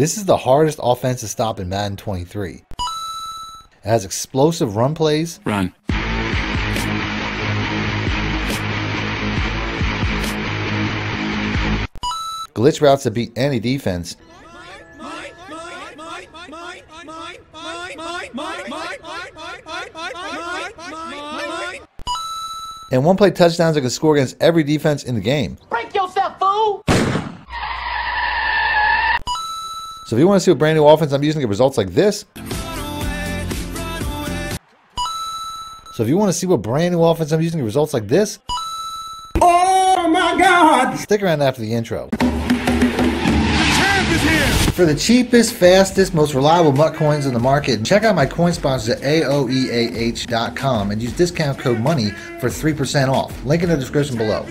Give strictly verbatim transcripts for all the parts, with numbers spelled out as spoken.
This is the hardest offense to stop in Madden twenty-three. It has explosive run plays. Run. Glitch routes to beat any defense. And one play touchdowns that can score against every defense in the game. Break yourself, fool! So if you want to see a brand new offense I'm using, get results like this. So if you want to see what brand new offense I'm using, get results like this. Oh my God! Stick around after the intro. For the cheapest, fastest, most reliable mutt coins in the market, check out my coin sponsors at a o e a h dot com and use discount code MONEY for three percent off. Link in the description below.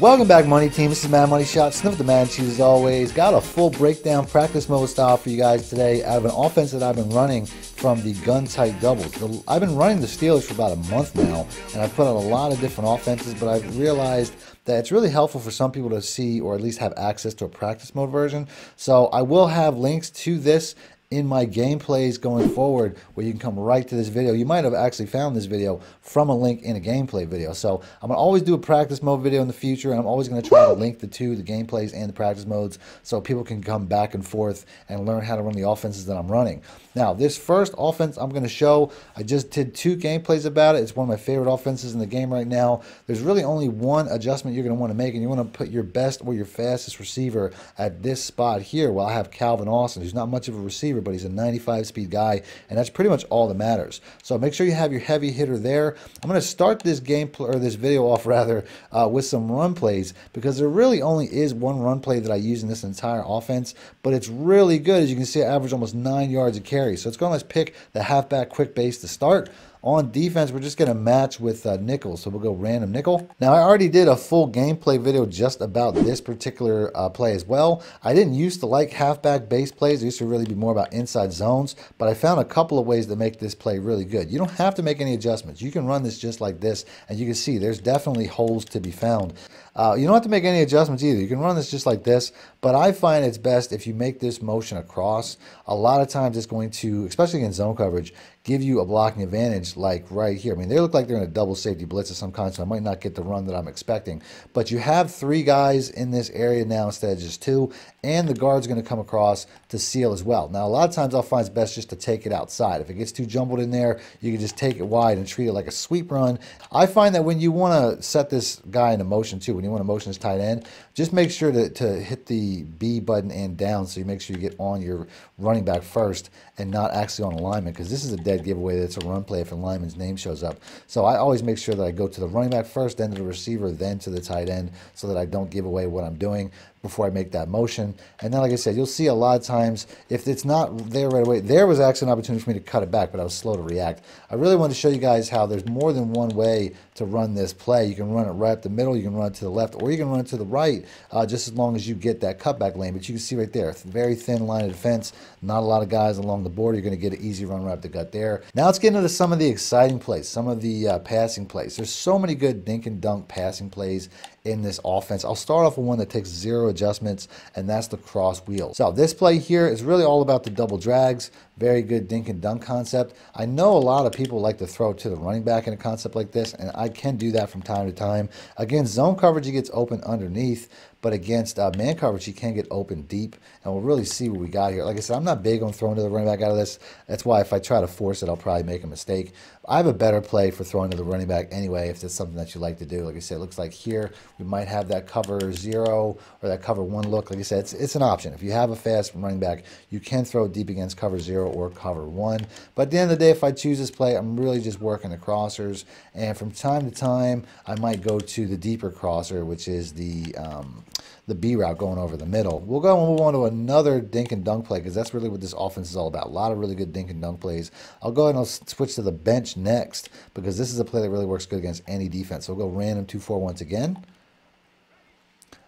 Welcome back, Money Team. This is Madden Moneyshot. Sniff the Madden cheese as always. Got a full breakdown practice mode style for you guys today out of an offense that I've been running from the Gun Tight Doubles. The, I've been running the Steelers for about a month now, and I've put out a lot of different offenses, but I've realized that it's really helpful for some people to see or at least have access to a practice mode version. So I will have links to this in my gameplays going forward, where you can come right to this video. You might have actually found this video from a link in a gameplay video. So I'm gonna always do a practice mode video in the future, and I'm always gonna try to link the two, the gameplays and the practice modes, so people can come back and forth and learn how to run the offenses that I'm running. Now, this first offense I'm gonna show, I just did two gameplays about it. It's one of my favorite offenses in the game right now. There's really only one adjustment you're gonna wanna make, and you wanna put your best or your fastest receiver at this spot here. Well, I have Calvin Austin, who's not much of a receiver, but he's a ninety-five speed guy, and that's pretty much all that matters. So make sure you have your heavy hitter there. I'm going to start this game or this video off rather uh, with some run plays, because there really only is one run play that I use in this entire offense, but it's really good. As you can see, I average almost nine yards a carry. So it's going to let's pick the halfback quick base to start. On defense, we're just going to match with uh, nickel, so we'll go random nickel. Now, I already did a full gameplay video just about this particular uh, play as well. I didn't used to like halfback base plays. It used to really be more about inside zones, but I found a couple of ways to make this play really good. You don't have to make any adjustments. You can run this just like this, and you can see there's definitely holes to be found. Uh, you don't have to make any adjustments either. You can run this just like this, but I find it's best if you make this motion across. A lot of times it's going to, especially in zone coverage, give you a blocking advantage like right here. I mean, they look like they're in a double safety blitz of some kind, so I might not get the run that I'm expecting. But you have three guys in this area now instead of just two, and the guard's going to come across to seal as well. Now, a lot of times I'll find it's best just to take it outside. If it gets too jumbled in there, you can just take it wide and treat it like a sweep run. I find that when you want to set this guy into motion too, when you want to motion this tight end, just make sure to, to hit the B button and down, so you make sure you get on your running back first and not actually on alignment, because this is a dead giveaway that's a run play if a lineman's name shows up. So I always make sure that I go to the running back first, then to the receiver, then to the tight end, so that I don't give away what I'm doing before I make that motion. And then, like I said, you'll see a lot of times if it's not there right away. There was actually an opportunity for me to cut it back, but I was slow to react. I really wanted to show you guys how there's more than one way to run this play. You can run it right up the middle, you can run it to the left, or you can run it to the right, uh, just as long as you get that cutback lane. But you can see right there, very thin line of defense, not a lot of guys along the board. You're going to get an easy run right up the gut there. Now let's get into some of the exciting plays, some of the uh, passing plays. There's so many good dink and dunk passing plays in this offense. I'll start off with one that takes zero adjustments, and that's the cross wheel. So this play here is really all about the double drags. Very good dink and dunk concept. I know a lot of people like to throw to the running back in a concept like this, and I can do that from time to time. Against zone coverage, he gets open underneath, but against uh, man coverage, he can get open deep, and we'll really see what we got here. Like I said, I'm not big on throwing to the running back out of this. That's why if I try to force it, I'll probably make a mistake. I have a better play for throwing to the running back anyway, if that's something that you like to do. Like I said, it looks like here we might have that cover zero or that cover one look. Like I said, it's, it's an option. If you have a fast running back, you can throw deep against cover zero or cover one. But at the end of the day, if I choose this play, I'm really just working the crossers, and from time to time, I might go to the deeper crosser, which is the um, the B route going over the middle. We'll go and move on to another dink and dunk play, because that's really what this offense is all about. A lot of really good dink and dunk plays. I'll go ahead and I'll switch to the bench next, because this is a play that really works good against any defense. So we'll go random two four once again.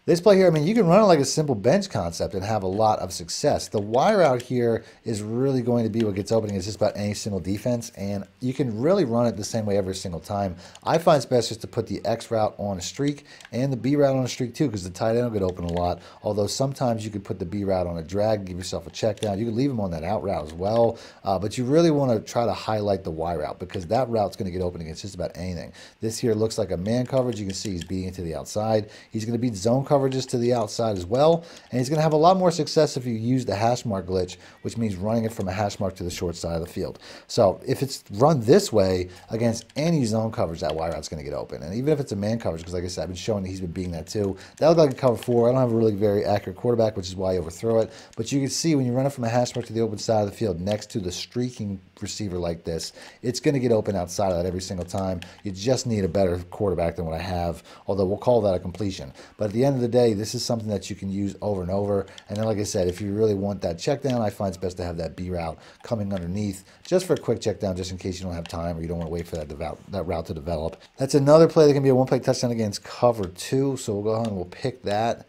This play here, I mean, you can run it like a simple bench concept and have a lot of success. The wire out here is really going to be what gets opening. It's just about any single defense, and you can really run it the same way every single time. I find it's best just to put the X route on a streak and the B route on a streak too, because the tight end will get open a lot, although sometimes you could put the B route on a drag, give yourself a check down. You can leave them on that out route as well, uh, but you really want to try to highlight the Y route because that route's going to get open against just about anything. This here looks like a man coverage. You can see he's beating it to the outside. He's going to beat zone coverage. Coverages to the outside as well, and he's going to have a lot more success if you use the hash mark glitch, which means running it from a hash mark to the short side of the field. So if it's run this way against any zone coverage, that wide route's going to get open, and even if it's a man coverage, because like I said, I've been showing that he's been beating that too. That looked like a cover four. I don't have a really very accurate quarterback, which is why I overthrow it, but you can see when you run it from a hash mark to the open side of the field next to the streaking receiver like this, it's going to get open outside of that every single time. You just need a better quarterback than what I have, although we'll call that a completion. But at the end of the day, this is something that you can use over and over. And then, like I said, if you really want that check down, I find it's best to have that B route coming underneath just for a quick check down, just in case you don't have time or you don't want to wait for that, develop, that route to develop. That's another play that can be a one-play touchdown against cover two. So we'll go ahead and we'll pick that,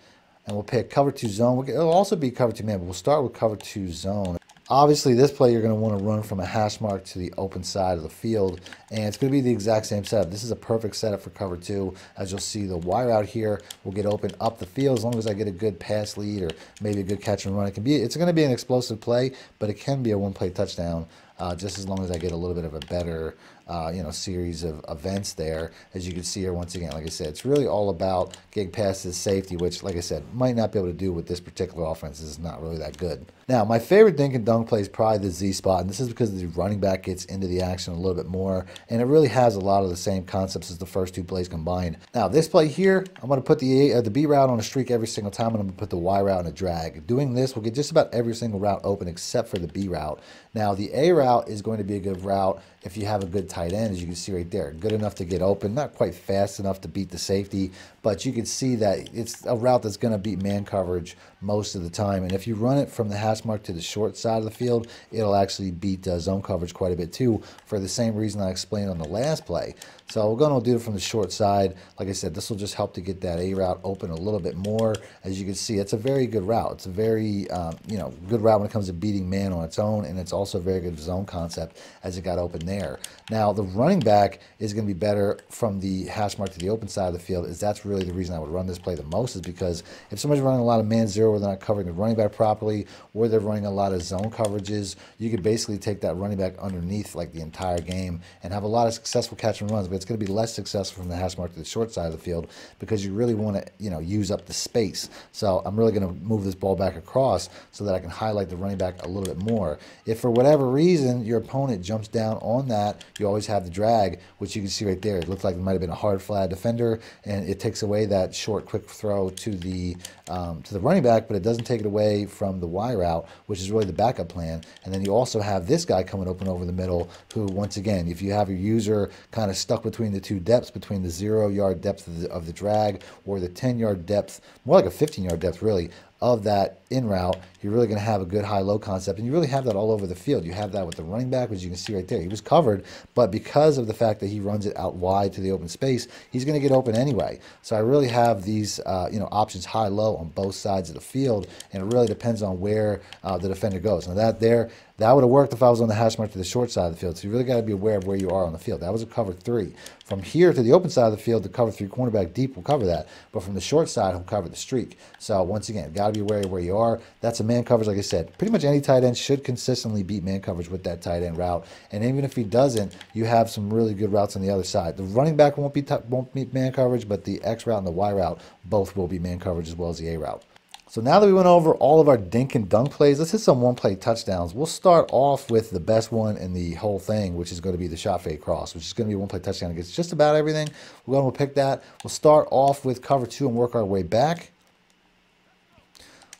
and we'll pick cover two zone. It'll also be cover two man, but we'll start with cover two zone. Obviously, this play, you're going to want to run from a hash mark to the open side of the field, and it's going to be the exact same setup. This is a perfect setup for cover two. As you'll see, the wire out here will get open up the field as long as I get a good pass lead or maybe a good catch and run. It can be, it's going to be an explosive play, but it can be a one-play touchdown. Uh, just as long as I get a little bit of a better, uh, you know, series of events there. As you can see here, once again, like I said, it's really all about getting past this safety, which, like I said, might not be able to do with this particular offense. This is not really that good. Now, my favorite dink and dunk play is probably the Z spot, and this is because the running back gets into the action a little bit more, and it really has a lot of the same concepts as the first two plays combined. Now, this play here, I'm going to put the, a, uh, the B route on a streak every single time, and I'm going to put the Y route in a drag. Doing this will get just about every single route open except for the B route. Now, the A route route is going to be a good route if you have a good tight end, as you can see right there. Good enough to get open, not quite fast enough to beat the safety, but you can see that it's a route that's going to beat man coverage most of the time. And if you run it from the hash mark to the short side of the field, it'll actually beat uh, zone coverage quite a bit too, for the same reason I explained on the last play. So we're going to do it from the short side. Like I said, this will just help to get that A route open a little bit more. As you can see, it's a very good route. It's a very, um, you know, good route when it comes to beating man on its own, and it's also very good zone concept as it got open there. Now, the running back is going to be better from the hash mark to the open side of the field, is that's really the reason I would run this play the most, is because if somebody's running a lot of man zero where they're not covering the running back properly, or they're running a lot of zone coverages, you could basically take that running back underneath like the entire game and have a lot of successful catch and runs, but it's going to be less successful from the hash mark to the short side of the field because you really want to, you know, use up the space. So I'm really going to move this ball back across so that I can highlight the running back a little bit more. If for whatever reason your opponent jumps down on that, you always have the drag, which you can see right there. It looked like it might have been a hard flat defender, and it takes away that short quick throw to the um, to the running back, but it doesn't take it away from the Y route, which is really the backup plan. And then you also have this guy coming open over the middle, who once again, if you have your user kind of stuck between the two depths, between the zero yard depth of the, of the drag or the ten yard depth, more like a fifteen yard depth really, of that in route, you're really going to have a good high-low concept, and you really have that all over the field. You have that with the running back, which you can see right there. He was covered, but because of the fact that he runs it out wide to the open space, he's going to get open anyway. So I really have these uh, you know, options high-low on both sides of the field, and it really depends on where uh, the defender goes. Now that there, that would have worked if I was on the hash mark to the short side of the field, so you really got to be aware of where you are on the field. That was a cover three. From here to the open side of the field, the cover three cornerback deep will cover that, but from the short side, he'll cover the streak. So once again, got to be aware of where you are. That's a man coverage. Like I said, pretty much any tight end should consistently beat man coverage with that tight end route, and even if he doesn't, you have some really good routes on the other side. The running back won't be won't beat man coverage, but the X route and the Y route both will be man coverage, as well as the A route. So now that we went over all of our dink and dunk plays, let's hit some one-play touchdowns. We'll start off with the best one in the whole thing, which is going to be the shot fade cross, which is going to be a one-play touchdown against just about everything. We're going to pick that. We'll start off with cover two and work our way back.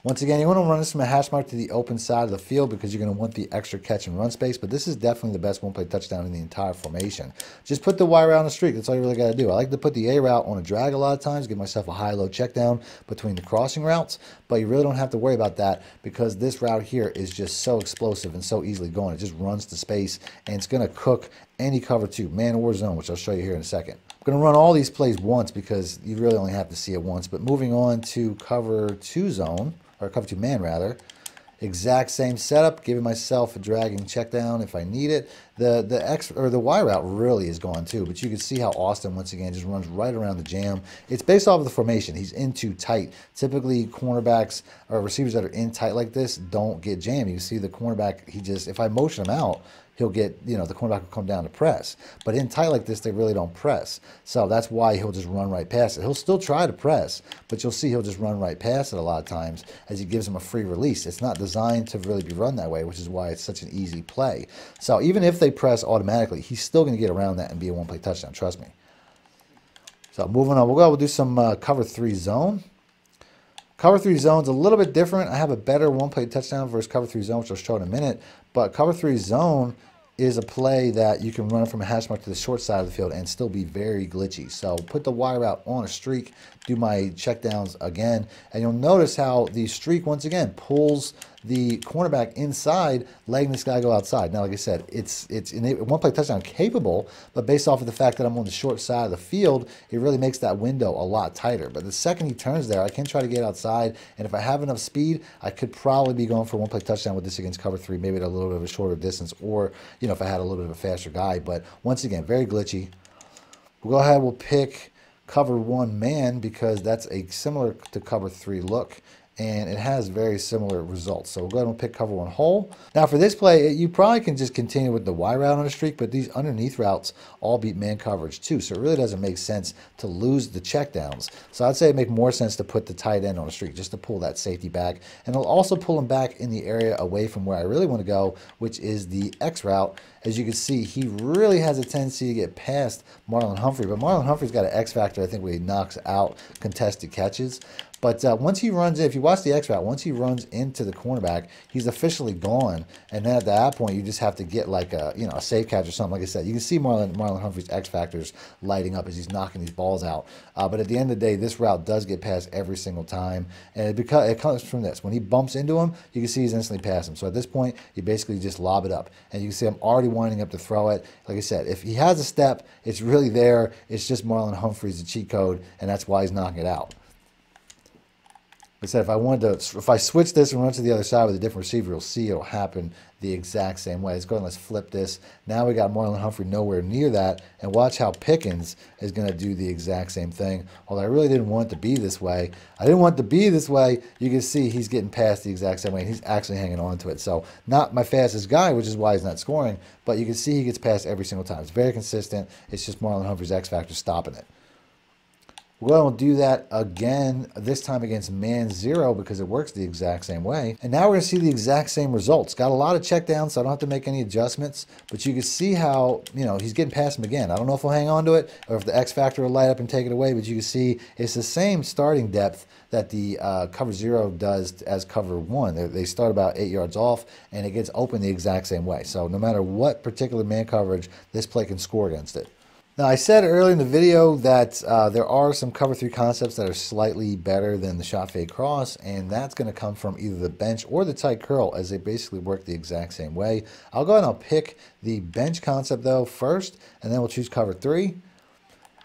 Once again, you want to run this from a hash mark to the open side of the field because you're going to want the extra catch and run space, but this is definitely the best one-play touchdown in the entire formation. Just put the Y route on the streak. That's all you really got to do. I like to put the A route on a drag a lot of times, give myself a high-low check down between the crossing routes, but you really don't have to worry about that because this route here is just so explosive and so easily going. It just runs to space, and it's going to cook any cover two, man or zone, which I'll show you here in a second. going to run all these plays once because you really only have to see it once. But moving on to cover two zone, or cover two man rather, exact same setup, giving myself a dragging check down if I need it. The the X or the Y route really is gone too, but you can see how Austin once again just runs right around the jam. It's based off of the formation. He's in too tight. Typically cornerbacks or receivers that are in tight like this don't get jammed. You see the cornerback, he just, if I motion him out, he'll get, you know, the cornerback will come down to press. But in tight like this, they really don't press. So that's why he'll just run right past it. He'll still try to press, but you'll see he'll just run right past it a lot of times as he gives him a free release. It's not designed to really be run that way, which is why it's such an easy play. So even if they press automatically, he's still going to get around that and be a one-play touchdown, trust me. So moving on, we'll go, we'll do some uh, cover three zone. Cover three zone's a little bit different. I have a better one-play touchdown versus cover three zone, which I'll show in a minute. But cover three zone is a play that you can run from a hash mark to the short side of the field and still be very glitchy. So put the Y route on a streak, do my checkdowns again, and you'll notice how the streak once again pulls the cornerback inside, letting this guy go outside. Now, like I said, it's it's in one play touchdown capable, but based off of the fact that I'm on the short side of the field, it really makes that window a lot tighter. But the second he turns there, I can try to get outside, and if I have enough speed, I could probably be going for one play touchdown with this against cover three, maybe at a little bit of a shorter distance, or you know, if I had a little bit of a faster guy. But once again, very glitchy. We'll go ahead, we'll pick cover one man because that's a similar to cover three look, and it has very similar results. So we'll go ahead and pick cover one hole. Now for this play, you probably can just continue with the Y route on a streak, but these underneath routes all beat man coverage too, so it really doesn't make sense to lose the checkdowns. So I'd say it makes more sense to put the tight end on a streak just to pull that safety back, and it'll also pull him back in the area away from where I really want to go, which is the X route. As you can see, he really has a tendency to get past Marlon Humphrey, but Marlon Humphrey's got an X factor, I think, where he knocks out contested catches. But uh, once he runs, if you watch the X route, once he runs into the cornerback, he's officially gone. And then at that point, you just have to get like a, you know, a safe catch or something. Like I said, you can see Marlon, Marlon Humphrey's X factors lighting up as he's knocking these balls out. Uh, but at the end of the day, this route does get passed every single time. And it, because, it comes from this. When he bumps into him, you can see he's instantly past him. So at this point, you basically just lob it up. And you can see I'm already winding up to throw it. Like I said, if he has a step, it's really there. It's just Marlon Humphrey's the cheat code, and that's why he's knocking it out. I said if I wanted to, if I switch this and run to the other side with a different receiver, you'll see it'll happen the exact same way. Let's go ahead and let's flip this. Now we got Marlon Humphrey nowhere near that, and watch how Pickens is going to do the exact same thing. Although I really didn't want it to be this way. I didn't want it to be this way. You can see he's getting past the exact same way, and he's actually hanging on to it. So not my fastest guy, which is why he's not scoring, but you can see he gets past every single time. It's very consistent. It's just Marlon Humphrey's X factor stopping it. We'll do that again, this time against man zero, because it works the exact same way. And now we're going to see the exact same results. Got a lot of checkdowns, so I don't have to make any adjustments. But you can see how, you know, he's getting past him again. I don't know if he'll hang on to it or if the X factor will light up and take it away. But you can see it's the same starting depth that the uh, cover zero does as cover one. They, they start about eight yards off, and it gets open the exact same way. So no matter what particular man coverage, this play can score against it. Now, I said earlier in the video that uh, there are some cover three concepts that are slightly better than the shot fade cross, and that's going to come from either the bench or the tight curl, as they basically work the exact same way. I'll go ahead and I'll pick the bench concept, though, first, and then we'll choose cover three.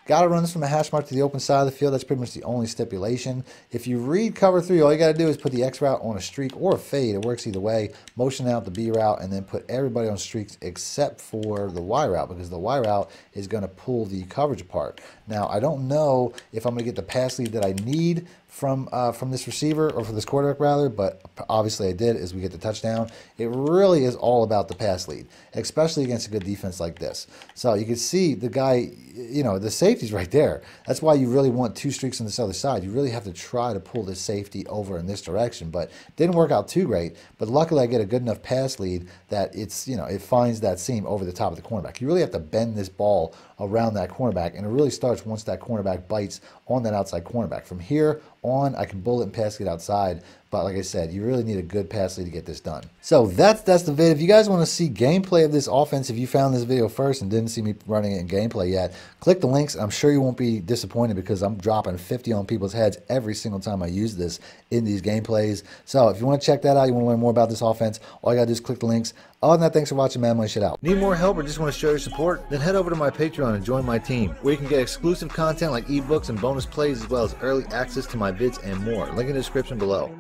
Got to run this from a hash mark to the open side of the field. That's pretty much the only stipulation. If you read cover three, all you got to do is put the X route on a streak or a fade. It works either way. Motion out the B route and then put everybody on streaks except for the Y route, because the Y route is going to pull the coverage apart. Now, I don't know if I'm going to get the pass lead that I need from uh, from this receiver, or for this quarterback rather, but obviously I did as we get the touchdown. It really is all about the pass lead, especially against a good defense like this. So you can see the guy, you know, the safety's right there. That's why you really want two streaks on this other side. You really have to try to pull this safety over in this direction, but it didn't work out too great. But luckily I get a good enough pass lead that it's, you know, it finds that seam over the top of the cornerback. You really have to bend this ball around that cornerback, and it really starts once that cornerback bites on that outside cornerback. From here on, I can bullet and pass it outside, But like I said, you really need a good pass lead to get this done. So that's, that's the vid. If you guys want to see gameplay of this offense, if you found this video first and didn't see me running it in gameplay yet, click the links. I'm sure you won't be disappointed because I'm dropping fifty on people's heads every single time I use this in these gameplays. So if you want to check that out, you want to learn more about this offense, all you got to do is click the links. Other than that, thanks for watching Madden Moneyshot out. Need more help or just want to show your support? Then head over to my Patreon and join my team, where you can get exclusive content like ebooks and bonus plays, as well as early access to my vids and more. Link in the description below.